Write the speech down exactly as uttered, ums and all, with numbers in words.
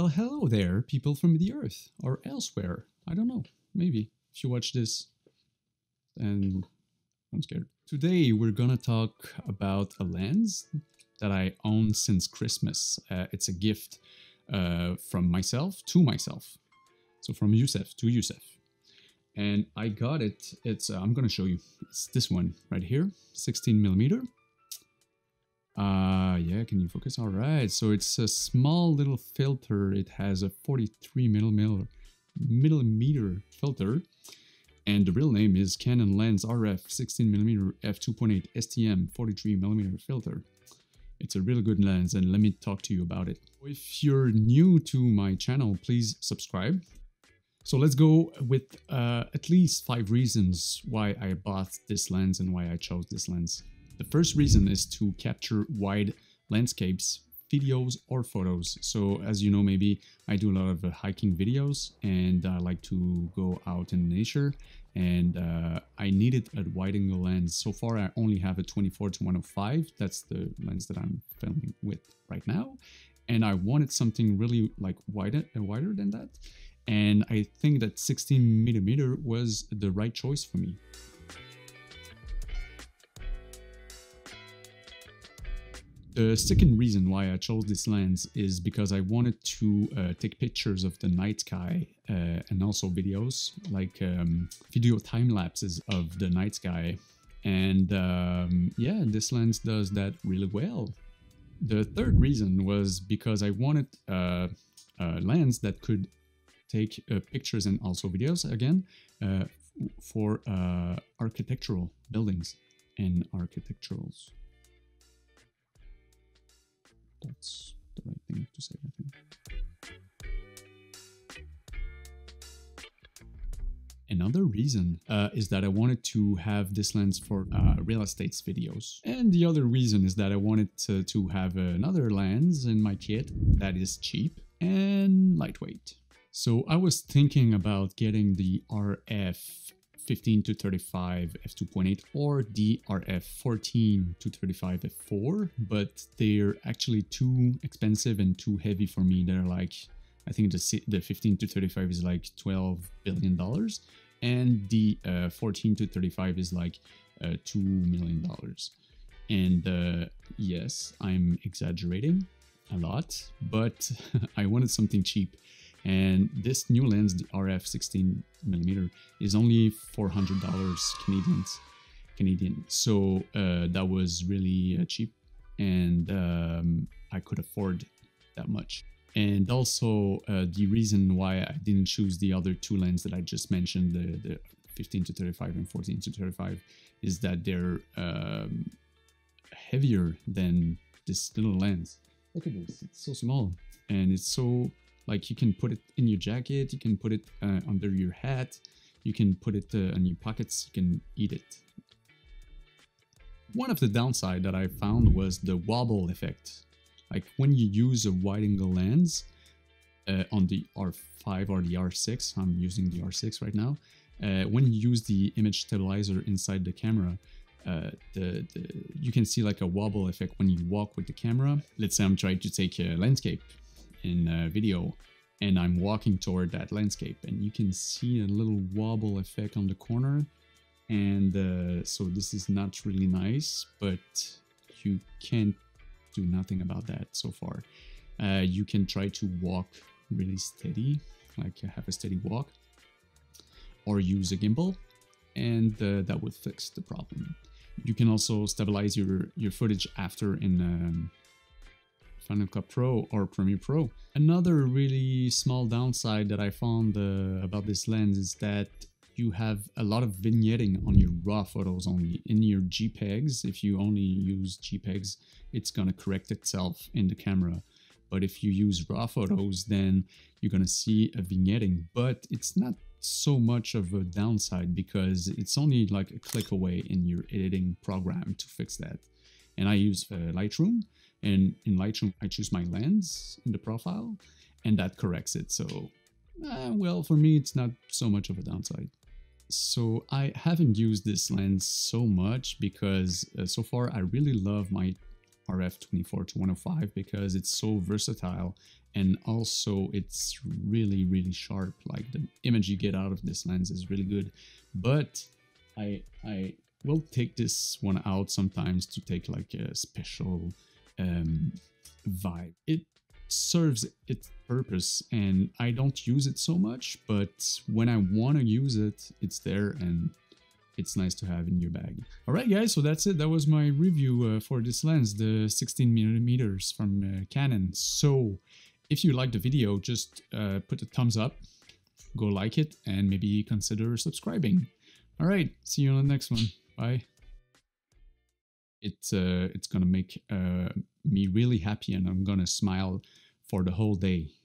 Well, hello there, people from the Earth, or elsewhere. I don't know, maybe, if you watch this. And I'm scared. Today we're gonna talk about a lens that I own since Christmas. Uh, it's a gift uh, from myself to myself. So from Youssef to Youssef. And I got it, it's, uh, I'm gonna show you. It's this one right here, sixteen millimeter. Uh, yeah, can you focus? All right, so it's a small little filter. It has a forty-three millimeter filter, and the real name is Canon Lens R F sixteen millimeter F two point eight S T M forty-three millimeter filter. It's a really good lens, and let me talk to you about it. If you're new to my channel, please subscribe. So let's go with uh, at least five reasons why I bought this lens and why I chose this lens. The first reason is to capture wide landscapes, videos or photos. So as you know, maybe I do a lot of uh, hiking videos, and I like to go out in nature, and uh, I needed a wide angle lens. So far I only have a twenty-four to one oh five, that's the lens that I'm filming with right now, and I wanted something really like wider, uh, wider than that, and I think that sixteen millimeter was the right choice for me. The second reason why I chose this lens is because I wanted to uh, take pictures of the night sky uh, and also videos, like um, video time lapses of the night sky. And um, yeah, this lens does that really well. The third reason was because I wanted uh, a lens that could take uh, pictures and also videos again uh, for uh, architectural buildings and architecturals. That's the right thing to say, I think. Another reason uh, is that I wanted to have this lens for uh, real estate videos. And the other reason is that I wanted to, to have another lens in my kit that is cheap and lightweight. So I was thinking about getting the R F fifteen to thirty-five f two point eight or the R F fourteen to thirty-five f four, but they're actually too expensive and too heavy for me. They're like, I think the, the fifteen to thirty-five is like twelve billion dollars, and the uh, fourteen to thirty-five is like uh, two million dollars. And uh, yes, I'm exaggerating a lot, but I wanted something cheap. And this new lens, the R F sixteen millimeter, is only four hundred dollars Canadian. So uh, that was really uh, cheap, and um, I could afford that much. And also uh, the reason why I didn't choose the other two lenses that I just mentioned, the, the fifteen to thirty-five and fourteen to thirty-five, is that they're um, heavier than this little lens. Look at this, it's so small, and it's so... Like, you can put it in your jacket, you can put it uh, under your hat, you can put it uh, in your pockets, you can eat it. One of the downsides that I found was the wobble effect. Like, when you use a wide-angle lens uh, on the R five or the R six, I'm using the R six right now, uh, when you use the image stabilizer inside the camera, uh, the, the, you can see like a wobble effect when you walk with the camera. Let's say I'm trying to take a landscape in a video, and I'm walking toward that landscape, and you can see a little wobble effect on the corner, and uh, so this is not really nice, but you can't do nothing about that so far. Uh, you can try to walk really steady, like have a steady walk, or use a gimbal, and uh, that would fix the problem. You can also stabilize your, your footage after in um, Final Cut Pro or Premiere Pro. Another really small downside that I found uh, about this lens is that you have a lot of vignetting on your raw photos only. In your JPEGs, if you only use JPEGs, it's gonna correct itself in the camera. But if you use raw photos, then you're gonna see a vignetting. But it's not so much of a downside, because it's only like a click away in your editing program to fix that. And I use uh, Lightroom. And in Lightroom, I choose my lens in the profile, and that corrects it. So, uh, well, for me, it's not so much of a downside. So I haven't used this lens so much because uh, so far I really love my R F twenty-four to one oh five because it's so versatile, and also it's really really sharp. Like the image you get out of this lens is really good, but I I will take this one out sometimes to take like a special um, vibe. It serves its purpose and I don't use it so much, but when I want to use it, it's there and it's nice to have in your bag. All right guys, so that's it. That was my review uh, for this lens, the sixteen millimeters from uh, Canon. So if you liked the video, just uh, put a thumbs up, go like it, and maybe consider subscribing. All right, see you on the next one. Bye. It, uh, it's gonna make uh, me really happy, and I'm gonna smile for the whole day.